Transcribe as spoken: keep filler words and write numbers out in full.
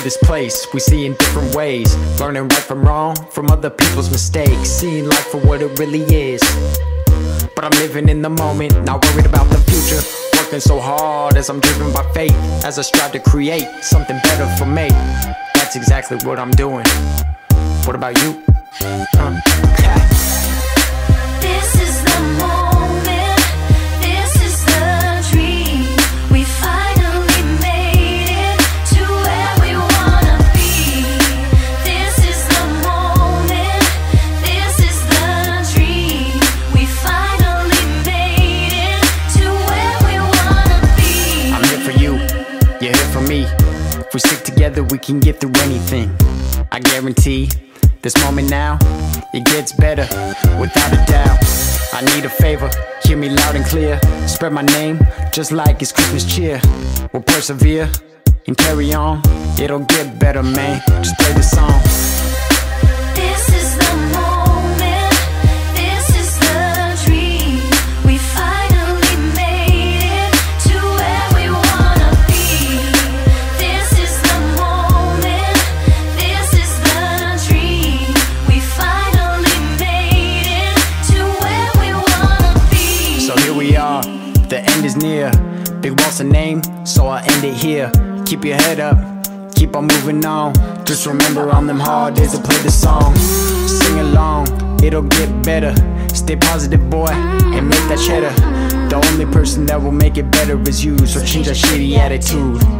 to this place we see in different ways, learning right from wrong, from other people's mistakes, seeing life for what it really is. But I'm living in the moment, not worried about the future, working so hard as I'm driven by fate, as I strive to create something better for me. That's exactly what I'm doing. What about you? Huh? If we stick together, we can get through anything. I guarantee this moment now, it gets better without a doubt. I need a favor, hear me loud and clear. Spread my name just like it's Christmas cheer. We'll persevere and carry on. It'll get better, man. Just play the song. This is the moment. This is the dream. We fight. The end is near, big walls a name, so I end it here. Keep your head up, keep on moving on. Just remember on them hard days to play the song. Sing along, it'll get better. Stay positive, boy, and make that cheddar. The only person that will make it better is you, so change that shitty attitude.